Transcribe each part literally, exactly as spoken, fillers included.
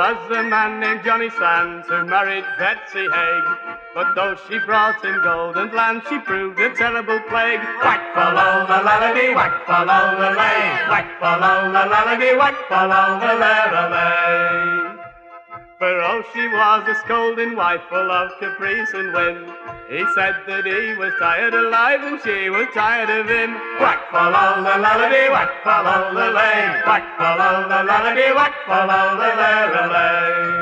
was a man named Johnny Sands who married Betsy Haig. But though she brought him gold and land, she proved a terrible plague. Whack follow the lullaby, whack follow the lay, whack follow the lullaby, whack follow the lullaby. For oh, she was a scolding wife full of caprice and whim. He said that he was tired of life and she was tired of him. Whack follow the lullaby, whack follow the lay, whack follow the lullaby, whack follow the lullaby.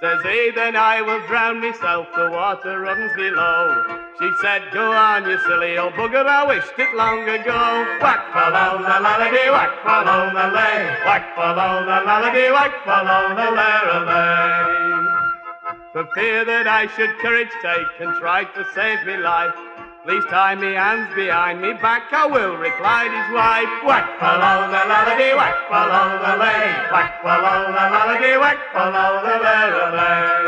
Says he, then I will drown myself, the water runs below. She said, go on you silly old bugger, I wished it long ago. Whack follow the lullaby, whack follow the lay, whack follow the lullaby, whack follow the lullaby. For fear that I should courage take and try to save me life, please tie me hands behind me back, I will, replied his wife. Whack follow the lullaby, whack follow the lay, whack follow the lullaby, whack follow the lullaby.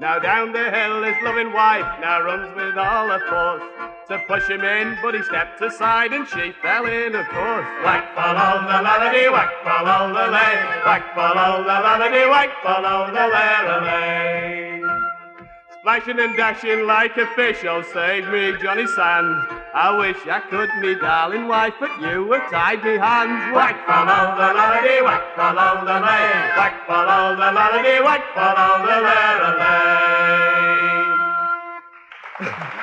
Now down the hill his loving wife now runs with all her force to push him in, but he stepped aside and she fell in, of course. Whack follow the lullaby, whack follow the lay, whack follow the lullaby, whack follow the lullaby. Splashing and dashing like a fish, oh save me Johnny Sands, I wish I could, me darling wife, but you have tied me hands. Whack follow the lullaby, whack follow the lay, whack follow the lullaby, whack follow the lullaby.